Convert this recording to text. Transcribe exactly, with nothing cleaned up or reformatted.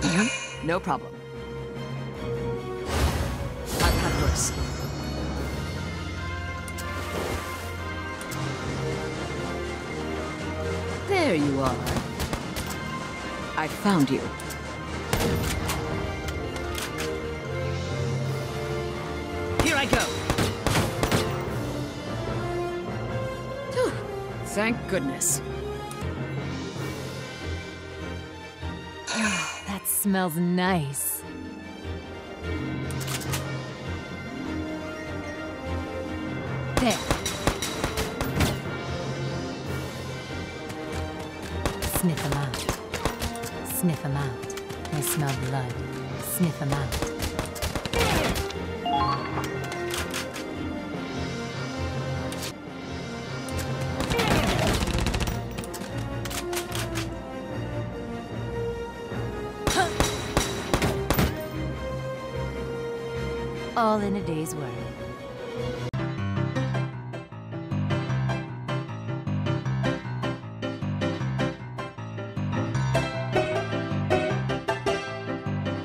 Mm-hmm. No problem. I've had worse. There you are. I found you. Here I go. Whew. Thank goodness. That smells nice. There. Sniff them out. Sniff them out. They smell blood. Sniff them out. All in a day's work.